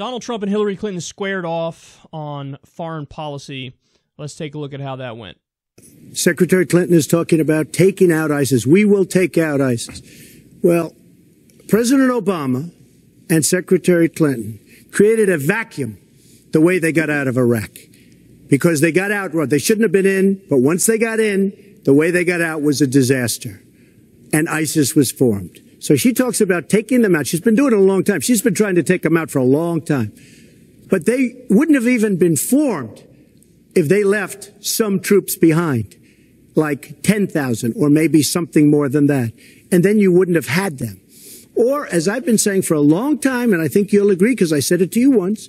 Donald Trump and Hillary Clinton squared off on foreign policy. Let's take a look at how that went. Secretary Clinton is talking about taking out ISIS. We will take out ISIS. Well, President Obama and Secretary Clinton created a vacuum the way they got out of Iraq, because they got out. They shouldn't have been in, but once they got in, the way they got out was a disaster, and ISIS was formed. So she talks about taking them out. She's been doing it a long time. She's been trying to take them out for a long time. But they wouldn't have even been formed if they left some troops behind, like 10,000 or maybe something more than that. And then you wouldn't have had them. Or, as I've been saying for a long time, and I think you'll agree because I said it to you once,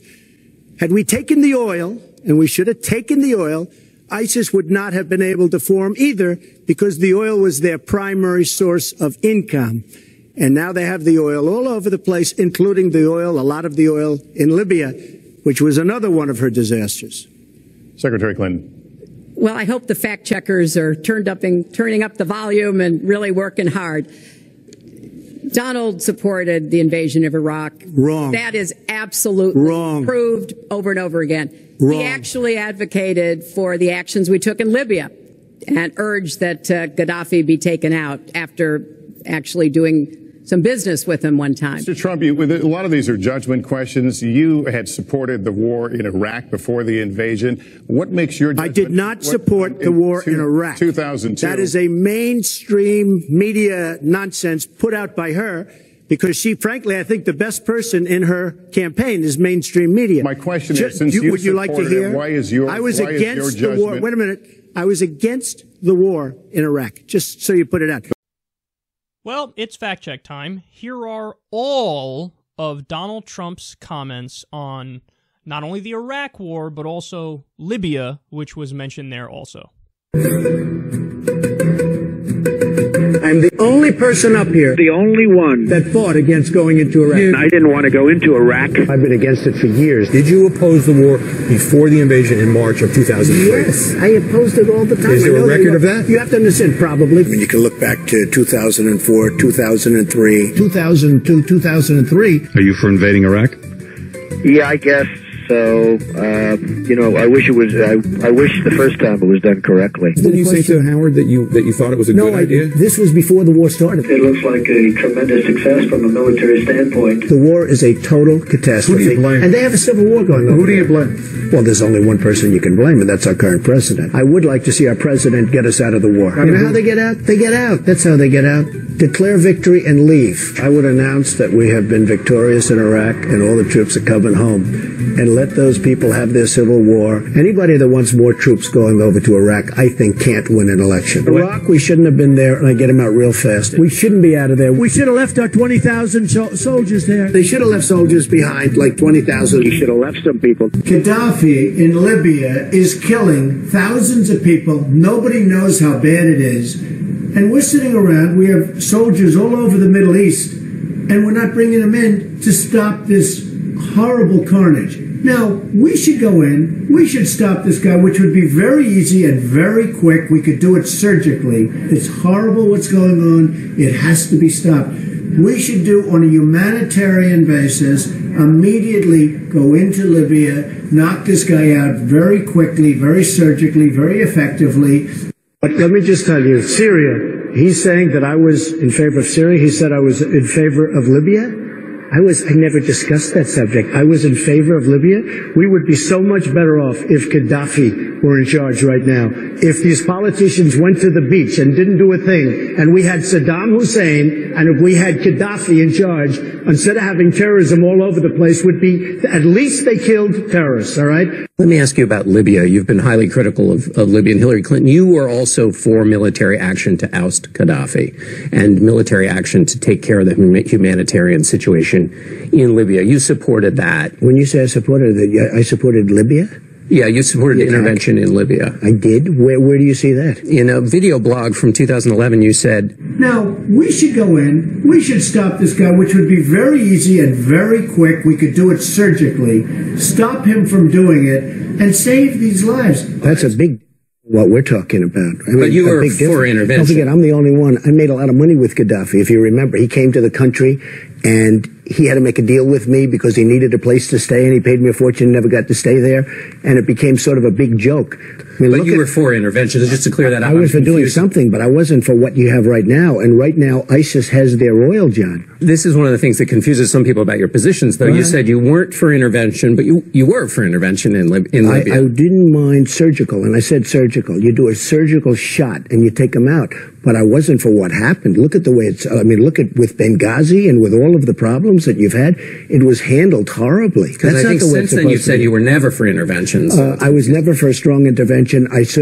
had we taken the oil, and we should have taken the oil, ISIS would not have been able to form either, because the oil was their primary source of income. And now they have the oil all over the place, including the oil, a lot of the oil in Libya, which was another one of her disasters. Secretary Clinton. Well, I hope the fact checkers are turning up the volume and really working hard. Donald supported the invasion of Iraq. Wrong. That is absolutely wrong. Proved over and over again. Wrong. He actually advocated for the actions we took in Libya and urged that Gaddafi be taken out after actually doing some business with him one time. Mr. Trump, a lot of these are judgment questions. You had supported the war in Iraq before the invasion. What makes your judgment? I did not support the war in Iraq. 2002. That is a mainstream media nonsense put out by her, because she, frankly, I think the best person in her campaign is mainstream media. My question is, since you would you like to hear? Why is your judgment? Wait a minute. I was against the war in Iraq, just so you put it out. Well, it's fact check time. Here are all of Donald Trump's comments on not only the Iraq war, but also Libya, which was mentioned there also. I'm the only person up here, the only one that fought against going into Iraq. I didn't want to go into Iraq. I've been against it for years. Did you oppose the war before the invasion in March of 2003? Yes, I opposed it all the time. Is there a record of that? You have to understand, probably. I mean, you can look back to 2004, 2003. 2002, 2003. Are you for invading Iraq? Yeah, I guess. So, you know, I wish it was. I wish the first time it was done correctly. Didn't you say to Howard that you thought it was a good idea? No, this was before the war started. It looks like a tremendous success from a military standpoint. The war is a total catastrophe. Who do you blame? And they have a civil war going on. Who do you blame? Well, there's only one person you can blame, and that's our current president. I would like to see our president get us out of the war. You know how they get out? They get out. That's how they get out. Declare victory and leave. I would announce that we have been victorious in Iraq, and all the troops are coming home, and let those people have their civil war. Anybody that wants more troops going over to Iraq, I think, can't win an election. Iraq, we shouldn't have been there, and I get them out real fast. We shouldn't be out of there. We should have left our 20,000 soldiers there. They should have left soldiers behind, like 20,000. You should have left some people. Gaddafi in Libya is killing thousands of people. Nobody knows how bad it is. And we're sitting around, we have soldiers all over the Middle East, and we're not bringing them in to stop this horrible carnage. Now, we should go in, we should stop this guy, which would be very easy and very quick. We could do it surgically. It's horrible what's going on. It has to be stopped. We should do, on a humanitarian basis, immediately go into Libya, knock this guy out very quickly, very surgically, very effectively. But let me just tell you, Syria, he's saying that I was in favor of Syria. He said I was in favor of Libya. I never discussed that subject. I was in favor of Libya. We would be so much better off if Gaddafi were in charge right now. If these politicians went to the beach and didn't do a thing, and we had Saddam Hussein, and if we had Gaddafi in charge, instead of having terrorism all over the place, would be, at least they killed terrorists, all right? Let me ask you about Libya. You've been highly critical of Libya and Hillary Clinton. You were also for military action to oust Gaddafi and military action to take care of the humanitarian situation in Libya. You supported that. When you say I supported it, I supported Libya? Yeah, you supported intervention in Libya. I did? Where do you see that? In a video blog from 2011, you said, now, we should go in, we should stop this guy, which would be very easy and very quick. We could do it surgically, stop him from doing it, and save these lives. That's a big... what we're talking about. I mean, but you were for intervention. Don't forget, I'm the only one. I made a lot of money with Gaddafi, if you remember. He came to the country, and he had to make a deal with me because he needed a place to stay, and he paid me a fortune, never got to stay there, and it became sort of a big joke. I mean, but you were for intervention, just to clear that up. I was for doing something, but I wasn't for what you have right now, and right now ISIS has their oil, John. This is one of the things that confuses some people about your positions, though. Right. You said you weren't for intervention, but you were for intervention in Libya. I didn't mind surgical, and I said surgical. You do a surgical shot, and you take them out, but I wasn't for what happened. Look at the way it's, I mean, look at with Benghazi and with all of the problems that you've had, it was handled horribly. Because I think since then you've said you were never for interventions. I was never for a strong intervention.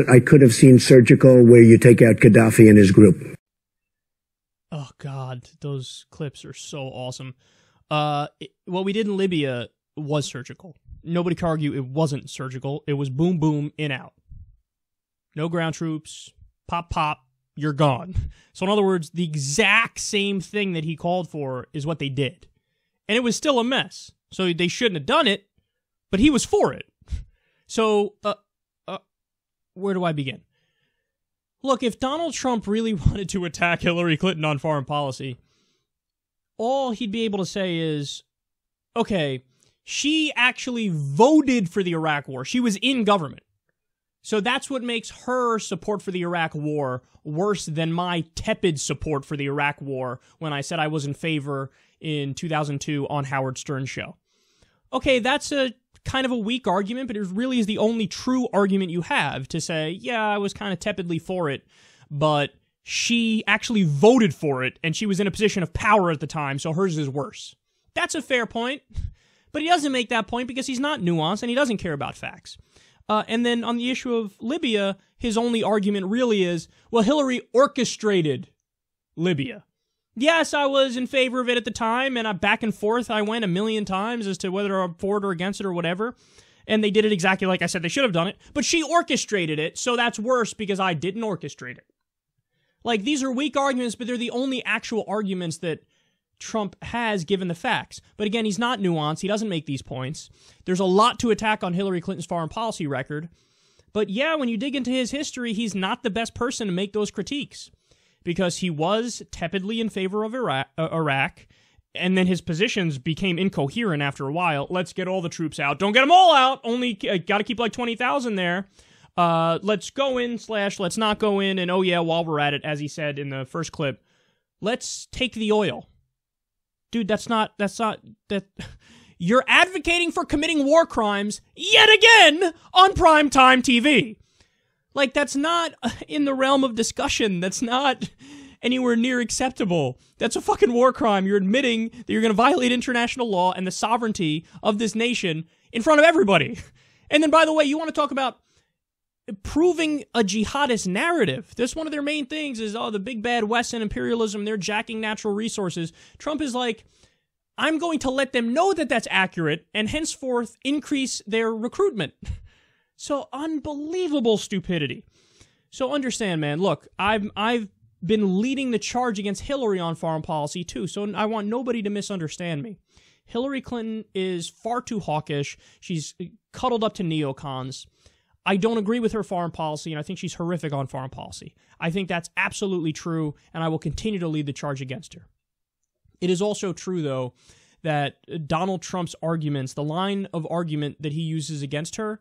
I could have seen surgical where you take out Gaddafi and his group. Oh, God. Those clips are so awesome. What we did in Libya was surgical. Nobody can argue it wasn't surgical. It was boom, boom, in, out. No ground troops. Pop, pop. You're gone. So, in other words, the exact same thing that he called for is what they did. And it was still a mess. So they shouldn't have done it, but he was for it. So, where do I begin? Look, if Donald Trump really wanted to attack Hillary Clinton on foreign policy, all he'd be able to say is, okay, she actually voted for the Iraq War. She was in government. So that's what makes her support for the Iraq War worse than my tepid support for the Iraq War when I said I was in favor in 2002 on Howard Stern's show. Okay, that's a kind of a weak argument, but it really is the only true argument you have to say, yeah, I was kind of tepidly for it, but she actually voted for it, and she was in a position of power at the time, so hers is worse. That's a fair point, but he doesn't make that point because he's not nuanced, and he doesn't care about facts. And then on the issue of Libya, his only argument really is, well, Hillary orchestrated Libya. Yes, I was in favor of it at the time, and I back and forth I went a million times as to whether I'm for it or against it or whatever, and they did it exactly like I said they should have done it, but she orchestrated it, so that's worse because I didn't orchestrate it. Like, these are weak arguments, but they're the only actual arguments that Trump has given the facts. But again, he's not nuanced, he doesn't make these points. There's a lot to attack on Hillary Clinton's foreign policy record, but yeah, when you dig into his history, he's not the best person to make those critiques. Because he was tepidly in favor of Iraq, and then his positions became incoherent after a while. Let's get all the troops out. Don't get them all out. Only got to keep like 20,000 there. Let's go in / let's not go in. And oh yeah, while we're at it, as he said in the first clip, let's take the oil. Dude, that's not that. You're advocating for committing war crimes yet again on primetime TV. Like, that's not in the realm of discussion. That's not anywhere near acceptable. That's a fucking war crime. You're admitting that you're going to violate international law and the sovereignty of this nation in front of everybody. And then, by the way, you want to talk about proving a jihadist narrative. That's one of their main things is, oh, the big bad West and imperialism, they're jacking natural resources. Trump is like, I'm going to let them know that that's accurate and henceforth increase their recruitment. So unbelievable stupidity. So understand, man, look, I've been leading the charge against Hillary on foreign policy too, so I want nobody to misunderstand me. Hillary Clinton is far too hawkish. She's cuddled up to neocons. I don't agree with her foreign policy, and I think she's horrific on foreign policy. I think that's absolutely true, and I will continue to lead the charge against her. It is also true, though, that Donald Trump's arguments, the line of argument that he uses against her,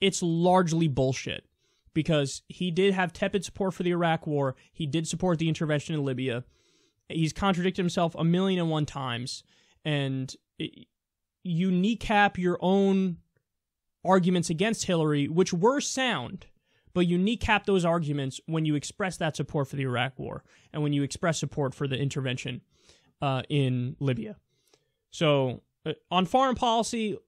it's largely bullshit, because he did have tepid support for the Iraq War. He did support the intervention in Libya. He's contradicted himself 1,000,001 times, and you kneecap your own arguments against Hillary, which were sound, but you kneecap those arguments when you express that support for the Iraq War and when you express support for the intervention in Libya. So on foreign policy,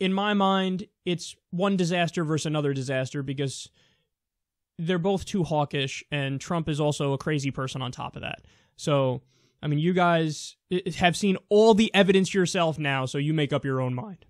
in my mind, it's one disaster versus another disaster because they're both too hawkish, and Trump is also a crazy person on top of that. So, I mean, you guys have seen all the evidence yourself now, so you make up your own mind.